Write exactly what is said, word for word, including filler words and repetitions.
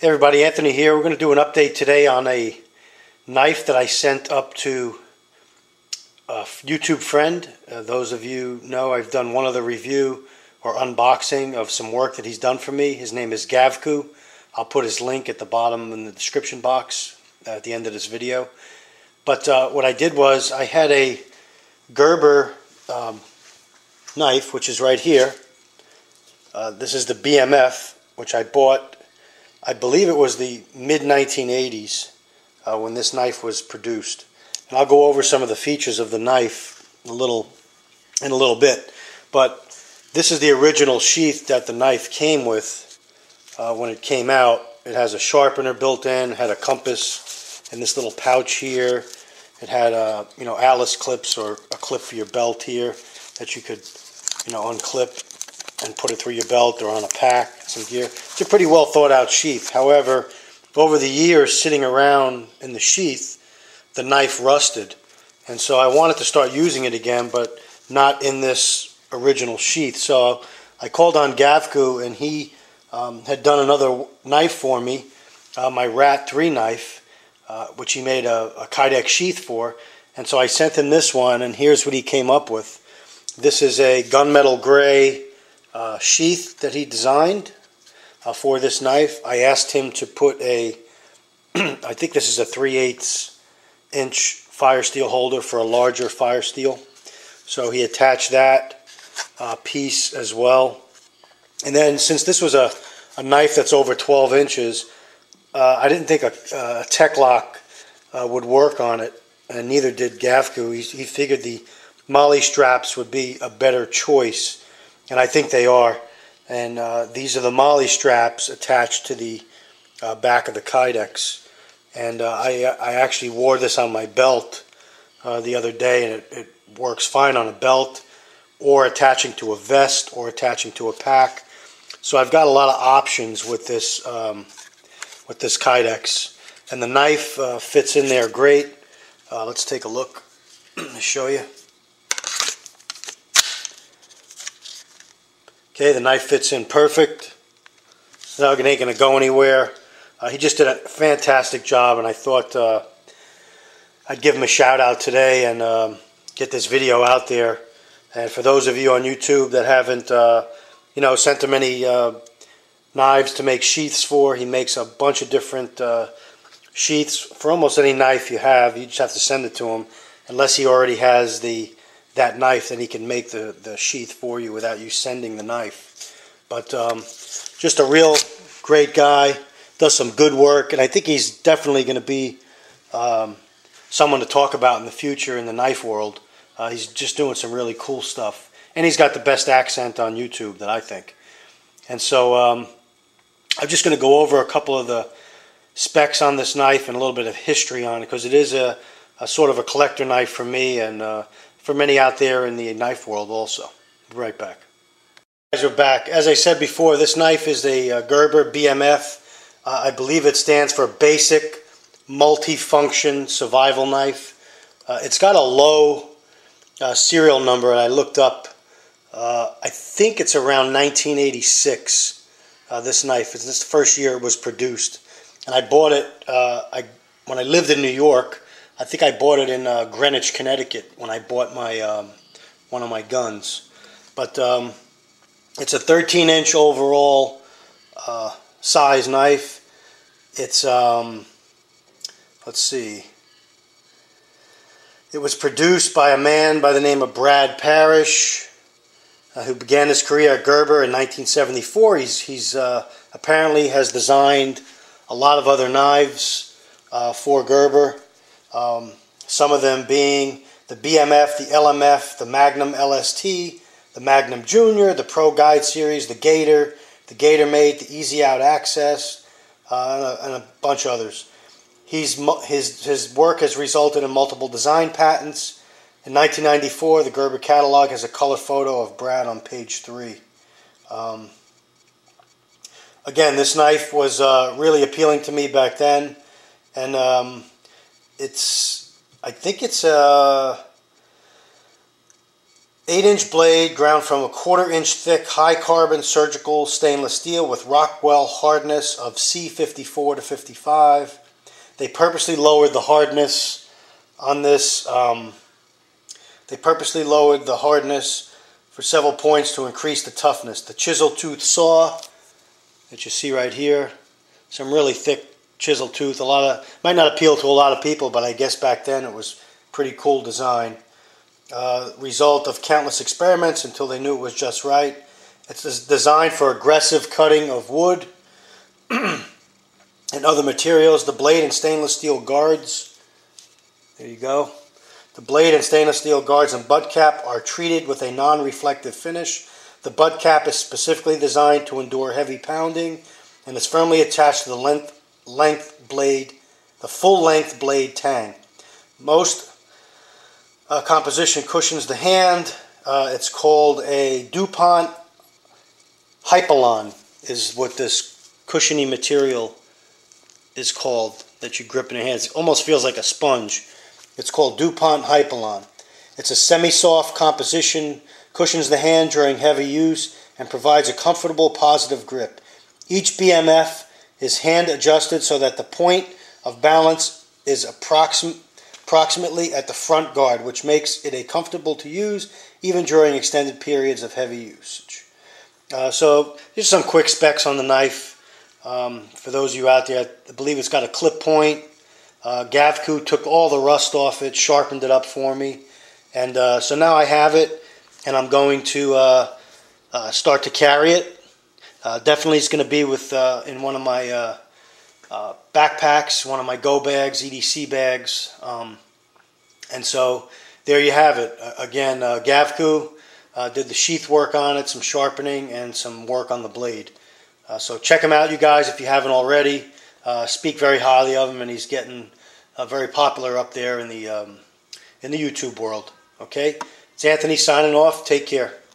Hey everybody, Anthony here. We're going to do an update today on a knife that I sent up to a YouTube friend. Uh, those of you know, I've done one other review or unboxing of some work that he's done for me. His name is Gavkoo. I'll put his link at the bottom in the description box at the end of this video. But uh, what I did was I had a Gerber um, knife, which is right here. Uh, this is the B M F, which I bought. I believe it was the mid nineteen eighties uh, when this knife was produced. And I'll go over some of the features of the knife a little in a little bit. But this is the original sheath that the knife came with uh, when it came out. It has a sharpener built in, had a compass, and this little pouch here. It had a you know Alice clips or a clip for your belt here that you could you know unclip and put it through your belt or on a pack, some gear. It's a pretty well thought out sheath. However, over the years sitting around in the sheath, the knife rusted. And so I wanted to start using it again, but not in this original sheath. So I called on Gavkoo, and he um, had done another knife for me, uh, my rat three knife, uh, which he made a, a Kydex sheath for. And so I sent him this one, and here's what he came up with. This is a gunmetal gray Uh, sheath that he designed uh, for this knife. I asked him to put a, I think this is a three eighths inch fire steel holder for a larger fire steel. So he attached that uh, piece as well. And then since this was a, a knife that's over twelve inches, uh, I didn't think a, a tech lock uh, would work on it, and neither did Gavkoo. He, he figured the MOLLE straps would be a better choice. And I think they are. And uh, these are the MOLLE straps attached to the uh, back of the Kydex. And uh, I, I actually wore this on my belt uh, the other day, and it, it works fine on a belt or attaching to a vest or attaching to a pack. So I've got a lot of options with this, um, with this Kydex. And the knife uh, fits in there great. Uh, let's take a look. I'll show you. Okay, the knife fits in perfect. It's not going to go anywhere. Uh, he just did a fantastic job, and I thought uh, I'd give him a shout out today and um, get this video out there. And for those of you on YouTube that haven't, uh, you know, sent him any uh, knives to make sheaths for, he makes a bunch of different uh, sheaths for almost any knife you have. You just have to send it to him, unless he already has the. that knife, then he can make the, the sheath for you without you sending the knife. But um, just a real great guy, does some good work, and I think he's definitely going to be um, someone to talk about in the future in the knife world. Uh, he's just doing some really cool stuff, and he's got the best accent on YouTube that I think. And so um, I'm just going to go over a couple of the specs on this knife and a little bit of history on it, because it is a, a sort of a collector knife for me, and uh, for many out there in the knife world also. We'll be right back. Guys, we're back. As I said before, this knife is the uh, Gerber B M F. Uh, I believe it stands for Basic Multifunction Survival Knife. Uh, it's got a low uh, serial number, and I looked up. Uh, I think it's around nineteen eighty-six, uh, this knife. It's the first year it was produced. And I bought it uh, I, when I lived in New York. I think I bought it in uh, Greenwich, Connecticut, when I bought my um, one of my guns. But um, it's a thirteen inch overall uh, size knife. It's um, let's see. It was produced by a man by the name of Brad Parrish, uh, who began his career at Gerber in nineteen seventy-four. He's he's uh, apparently has designed a lot of other knives uh, for Gerber. Um, some of them being the B M F, the L M F, the Magnum L S T, the Magnum Junior, the Pro Guide Series, the Gator, the Gator Mate, the Easy Out Access, uh, and, a, and a bunch of others. He's, his, his work has resulted in multiple design patents. In nineteen ninety-four, the Gerber catalog has a color photo of Brad on page three. Um, again, this knife was uh, really appealing to me back then, and um, It's, I think it's a, eight inch blade ground from a quarter inch thick high-carbon surgical stainless steel with Rockwell hardness of C fifty-four to fifty-five. They purposely lowered the hardness on this. Um, they purposely lowered the hardness for several points to increase the toughness. The chisel tooth saw that you see right here, some really thick chisel tooth. A lot of might not appeal to a lot of people, but I guess back then it was pretty cool design. Uh, result of countless experiments until they knew it was just right. It's designed for aggressive cutting of wood and other materials. The blade and stainless steel guards, there you go. The blade and stainless steel guards and butt cap are treated with a non-reflective finish. The butt cap is specifically designed to endure heavy pounding and is firmly attached to the length, length blade, the full-length blade tang. Most Uh, composition cushions the hand. Uh, it's called a DuPont Hypalon is what this cushiony material is called that you grip in your hands. It almost feels like a sponge. It's called DuPont Hypalon. It's a semi-soft composition, cushions the hand during heavy use, and provides a comfortable positive grip. Each B M F is hand adjusted so that the point of balance is approximate approximately at the front guard, which makes it a comfortable to use even during extended periods of heavy usage. Uh, so just some quick specs on the knife. Um, for those of you out there, I believe it's got a clip point. Uh, Gavkoo took all the rust off it, sharpened it up for me, and uh, so now I have it, and I'm going to uh, uh, start to carry it. Uh, definitely it's going to be with uh, in one of my uh, Uh, backpacks, one of my go bags, E D C bags, um, and so there you have it. Uh, again, uh, Gavkoo uh, did the sheath work on it, some sharpening, and some work on the blade. Uh, so check him out, you guys, if you haven't already. Uh, speak very highly of him, and he's getting uh, very popular up there in the um, in the YouTube world. Okay, it's Anthony signing off. Take care.